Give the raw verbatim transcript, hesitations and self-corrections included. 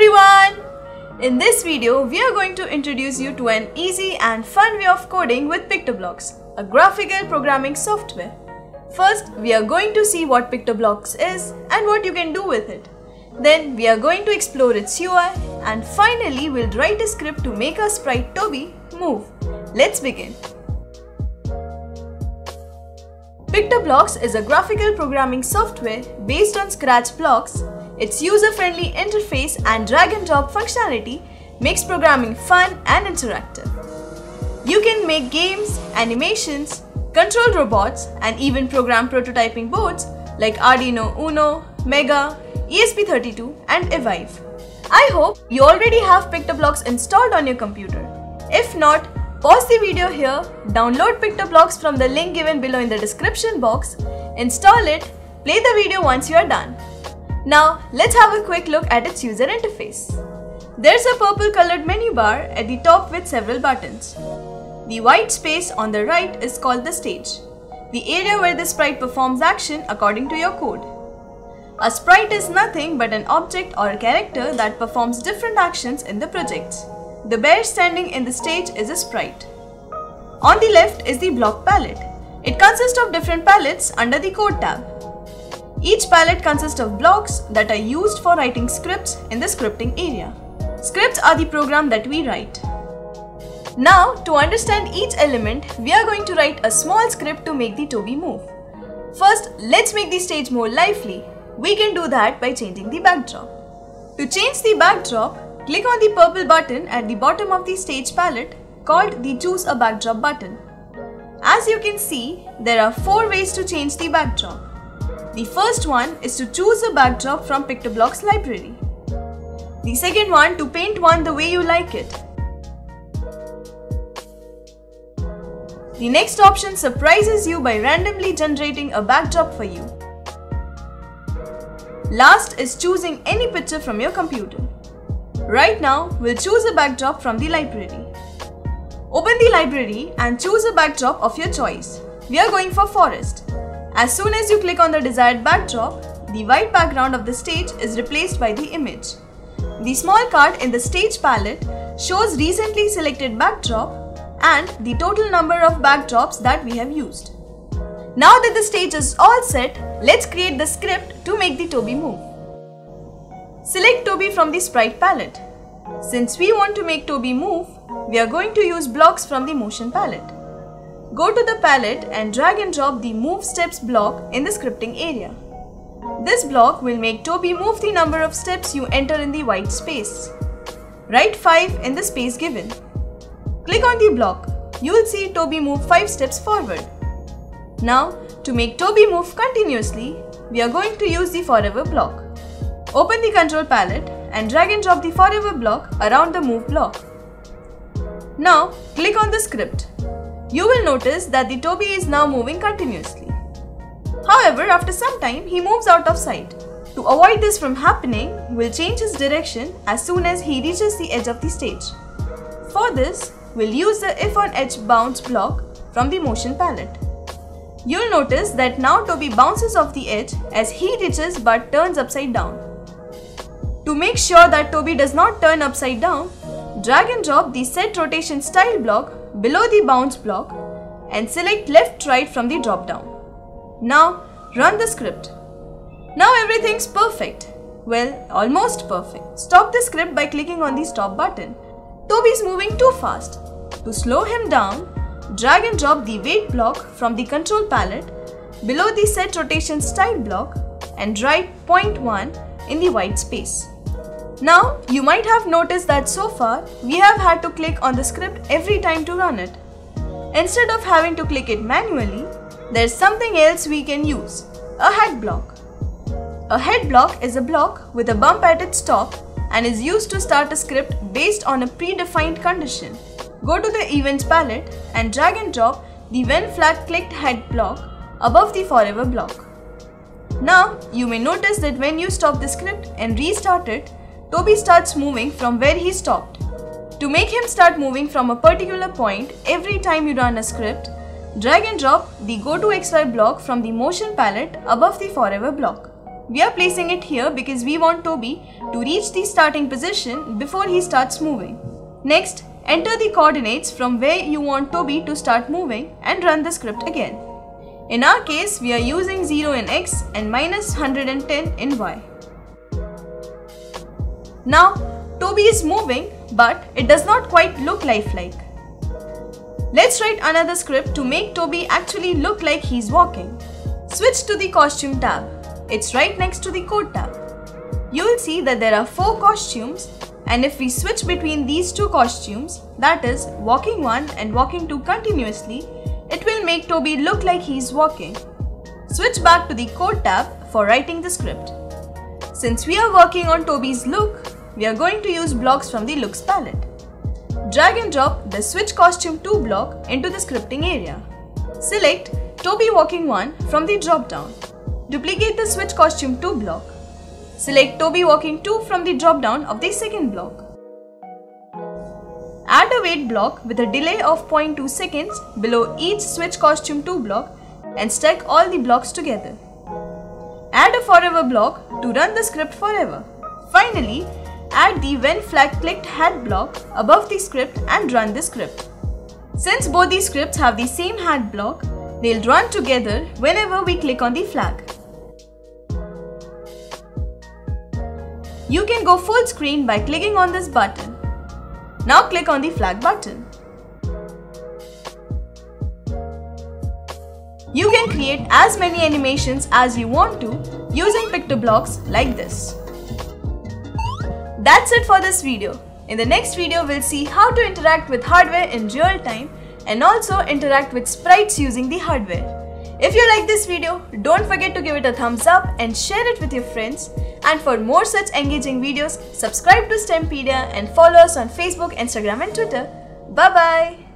everyone! In this video, we are going to introduce you to an easy and fun way of coding with PictoBlox, a graphical programming software. First, we are going to see what PictoBlox is and what you can do with it. Then, we are going to explore its U I and finally, we'll write a script to make our sprite Toby move. Let's begin. PictoBlox is a graphical programming software based on Scratch Blocks. Its user-friendly interface and drag-and-drop functionality makes programming fun and interactive. You can make games, animations, control robots, and even program prototyping boards like Arduino Uno, Mega, E S P thirty-two, and Evive. I hope you already have PictoBlox installed on your computer. If not, pause the video here, download PictoBlox from the link given below in the description box, install it, play the video once you are done. Now, let's have a quick look at its user interface. There's a purple colored menu bar at the top with several buttons. The white space on the right is called the stage, the area where the sprite performs action according to your code. A sprite is nothing but an object or a character that performs different actions in the project. The bear standing in the stage is a sprite. On the left is the block palette. It consists of different palettes under the code tab. Each palette consists of blocks that are used for writing scripts in the scripting area. Scripts are the program that we write. Now, to understand each element, we are going to write a small script to make the Toby move. First, let's make the stage more lively. We can do that by changing the backdrop. To change the backdrop, click on the purple button at the bottom of the stage palette called the Choose a Backdrop button. As you can see, there are four ways to change the backdrop. The first one is to choose a backdrop from PictoBlox library. The second one to paint one the way you like it. The next option surprises you by randomly generating a backdrop for you. Last is choosing any picture from your computer. Right now, we'll choose a backdrop from the library. Open the library and choose a backdrop of your choice. We are going for forest. As soon as you click on the desired backdrop, the white background of the stage is replaced by the image. The small card in the stage palette shows recently selected backdrop and the total number of backdrops that we have used. Now that the stage is all set, let's create the script to make the Toby move. Select Toby from the sprite palette. Since we want to make Toby move, we are going to use blocks from the motion palette. Go to the palette and drag and drop the Move Steps block in the scripting area. This block will make Toby move the number of steps you enter in the white space. Write five in the space given. Click on the block. You will see Toby move five steps forward. Now, to make Toby move continuously, we are going to use the Forever block. Open the control palette and drag and drop the Forever block around the Move block. Now, click on the script. You will notice that the Toby is now moving continuously. However, after some time, he moves out of sight. To avoid this from happening, we'll change his direction as soon as he reaches the edge of the stage. For this, we'll use the If on Edge Bounce block from the motion palette. You'll notice that now Toby bounces off the edge as he reaches but turns upside down. To make sure that Toby does not turn upside down, drag and drop the Set Rotation Style block below the bounce block and select left-right from the drop-down. Now, run the script. Now everything's perfect. Well, almost perfect. Stop the script by clicking on the stop button. Toby's moving too fast. To slow him down, drag and drop the weight block from the control palette below the Set Rotation Style block and write zero point one in the white space. Now, you might have noticed that so far, we have had to click on the script every time to run it. Instead of having to click it manually, there's something else we can use, a head block. A head block is a block with a bump at its top and is used to start a script based on a predefined condition. Go to the Events palette and drag and drop the When Flag Clicked head block above the Forever block. Now, you may notice that when you stop the script and restart it, Toby starts moving from where he stopped. To make him start moving from a particular point every time you run a script, drag and drop the Go to X Y block from the motion palette above the Forever block. We are placing it here because we want Toby to reach the starting position before he starts moving. Next, enter the coordinates from where you want Toby to start moving and run the script again. In our case, we are using zero in X and minus one hundred ten in Y. Now, Toby is moving, but it does not quite look lifelike. Let's write another script to make Toby actually look like he's walking. Switch to the costume tab. It's right next to the code tab. You'll see that there are four costumes, and if we switch between these two costumes, that is, walking one and walking two continuously, it will make Toby look like he is walking. Switch back to the code tab for writing the script. Since we are working on Toby's look, we are going to use blocks from the looks palette. Drag and drop the switch costume two block into the scripting area. Select Toby walking one from the drop down. Duplicate the switch costume two block. Select Toby walking two from the drop down of the second block. Add a wait block with a delay of zero point two seconds below each switch costume two block and stack all the blocks together. Add a forever block to run the script forever. Finally, add the when flag clicked hat block above the script and run the script. Since both these scripts have the same hat block, they'll run together whenever we click on the flag. You can go full screen by clicking on this button. Now click on the flag button. You can create as many animations as you want to using PictoBlox like this. That's it for this video. In the next video, we'll see how to interact with hardware in real time and also interact with sprites using the hardware. If you like this video, don't forget to give it a thumbs up and share it with your friends. And for more such engaging videos, subscribe to STEMpedia and follow us on Facebook, Instagram and Twitter. Bye-bye!